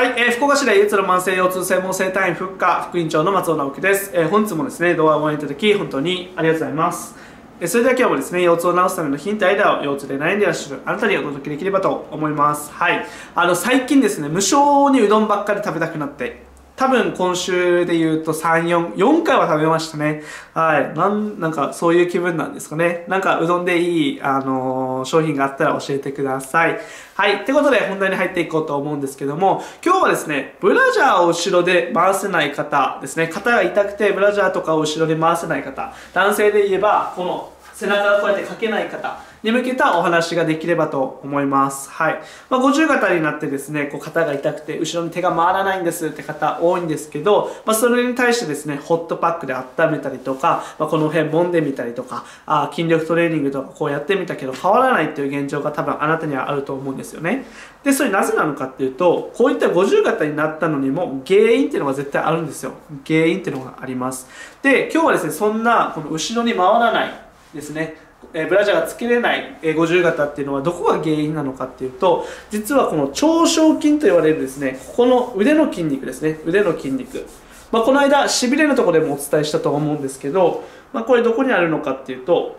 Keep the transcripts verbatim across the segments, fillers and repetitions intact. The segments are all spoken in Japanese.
はい、えー、福岡市で唯一の慢性腰痛専門整体院フッカ副院長の松尾直樹です、えー、本日もですね動画をご覧いただき本当にありがとうございます。えー、それでは今日もですね腰痛を治すためのヒントやアイデアを腰痛で悩んでいらっしゃるあなたにお届けできればと思います。はい、あの最近ですね無性にうどんばっかり食べたくなって多分今週で言うとさん、よん、よんかいは食べましたね。はい。なん、なんかそういう気分なんですかね。なんかうどんでいい、あのー、商品があったら教えてください。はい。ってことで本題に入っていこうと思うんですけども、今日はですね、ブラジャーを後ろで回せない方ですね。肩が痛くてブラジャーとかを後ろで回せない方。男性で言えば、この背中をこうやってかけない方。に向けたお話ができればと思います。はい。まあ、ごじゅう肩になってですね、こう肩が痛くて、後ろに手が回らないんですって方多いんですけど、まあ、それに対してですね、ホットパックで温めたりとか、まあ、この辺揉んでみたりとか、あ筋力トレーニングとかこうやってみたけど変わらないっていう現状が多分あなたにはあると思うんですよね。で、それなぜなのかっていうと、こういったごじゅう肩になったのにも原因っていうのが絶対あるんですよ。原因っていうのがあります。で、今日はですね、そんな、この後ろに回らないですね、えー、ブラジャーがつけれない、えー、ごじゅう肩っていうのはどこが原因なのかっていうと、実はこの長掌筋と言われるですね、ここの腕の筋肉ですね、腕の筋肉、まあ、この間痺れのところでもお伝えしたと思うんですけど、まあ、これどこにあるのかっていうと、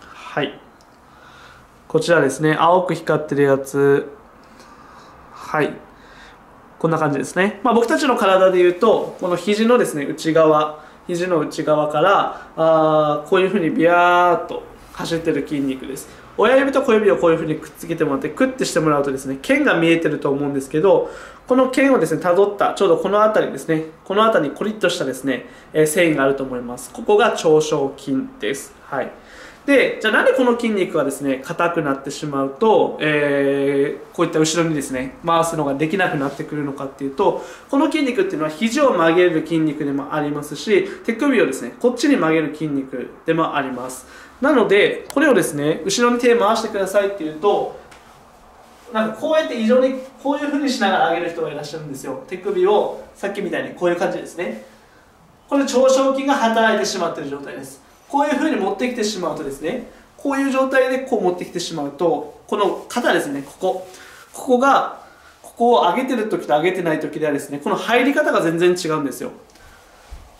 はいこちらですね、青く光ってるやつ、はいこんな感じですね。まあ、僕たちの体でいうとこの肘のですね内側、肘の内側からあこういうふうにビヤーっと走ってる筋肉です。親指と小指をこういうふうにくっつけてもらってクッてしてもらうとですね、腱が見えてると思うんですけど、この腱をですねたどったちょうどこの辺りですね、この辺りにコリッとしたですね、えー、繊維があると思います。ここが長掌筋です。はい。で、じゃあなんでこの筋肉がですね硬くなってしまうと、えー、こういった後ろにですね回すのができなくなってくるのかっていうと、この筋肉っていうのは肘を曲げる筋肉でもありますし、手首をですねこっちに曲げる筋肉でもあります。なのでこれをですね後ろに手を回してくださいっていうと、なんかこうやって異常にこういうふうにしながら上げる人がいらっしゃるんですよ。手首をさっきみたいにこういう感じですね。これ長掌筋が働いてしまっている状態です。こういう風に持ってきてしまうとですね、こういう状態でこう持ってきてしまうと、この肩ですね、ここ。ここが、ここを上げてる時と上げてない時ではですね、この入り方が全然違うんですよ。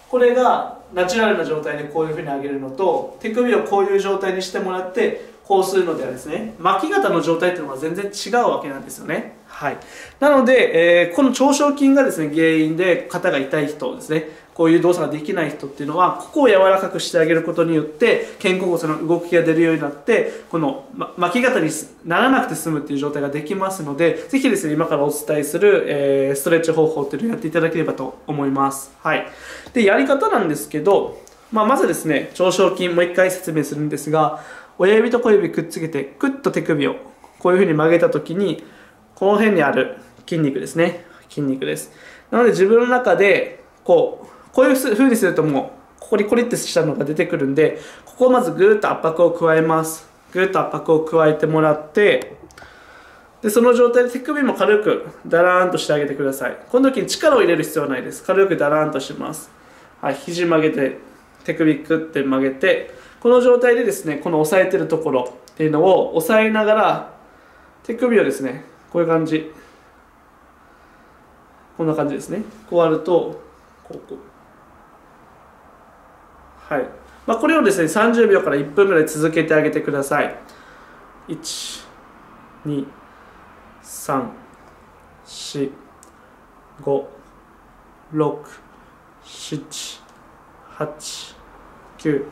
これがナチュラルな状態でこういう風に上げるのと、手首をこういう状態にしてもらって、こうするのではですね、巻き肩の状態っていうのが全然違うわけなんですよね。はい。なので、えー、この長掌筋がですね、原因で肩が痛い人ですね、こういう動作ができない人っていうのは、ここを柔らかくしてあげることによって、肩甲骨の動きが出るようになって、この、ま、巻き肩にならなくて済むっていう状態ができますので、ぜひですね、今からお伝えする、えー、ストレッチ方法っていうのをやっていただければと思います。はい。で、やり方なんですけど、まあ、まずですね、長掌筋もう一回説明するんですが、親指と小指くっつけて、クッと手首をこういう風に曲げたときに、この辺にある筋肉ですね。筋肉です。なので自分の中で、こう、こういう風にするともう、ここにコリッとしたのが出てくるんで、ここをまずぐーっと圧迫を加えます。ぐーっと圧迫を加えてもらって、で、その状態で手首も軽くダラーンとしてあげてください。この時に力を入れる必要はないです。軽くダラーンとします。はい、肘曲げて、手首くって曲げて、この状態でですね、この押さえてるところっていうのを押さえながら、手首をですね、こういう感じ。こんな感じですね。こうあると、こうこう。はい。まあ、これをですね、さんじゅうびょうからいっぷんぐらい続けてあげてください。いち、に、さん、し、ご、ろく、しち、はち、きゅう、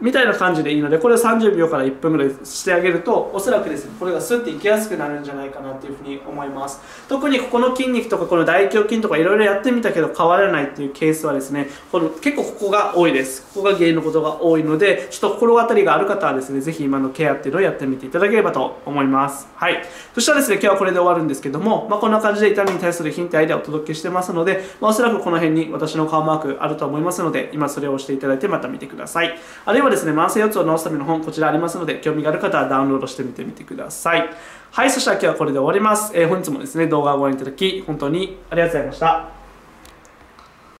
みたいな感じでいいので、これをさんじゅうびょうからいっぷんぐらいしてあげると、おそらくですねこれがスッていきやすくなるんじゃないかなっていうふうに思います。特にここの筋肉とかこの大胸筋とかいろいろやってみたけど変わらないっていうケースはですね、この結構ここが多いです。ここが原因のことが多いので、ちょっと心当たりがある方はですね、ぜひ今のケアっていうのをやってみていただければと思います。はい。そしたらですね、今日はこれで終わるんですけども、まあ、こんな感じで痛みに対するヒントやアイデアをお届けしてますので、まあ、おそらくこの辺に私の顔マークあると思いますので、今それを押していただいてまた見てください。あるいはですね、慢性腰痛を治すための本、こちらありますので、興味がある方はダウンロードしてみてみてください。はい、そしたら今日はこれで終わります。えー、本日もですね、動画をご覧いただき、本当にありがとうございました。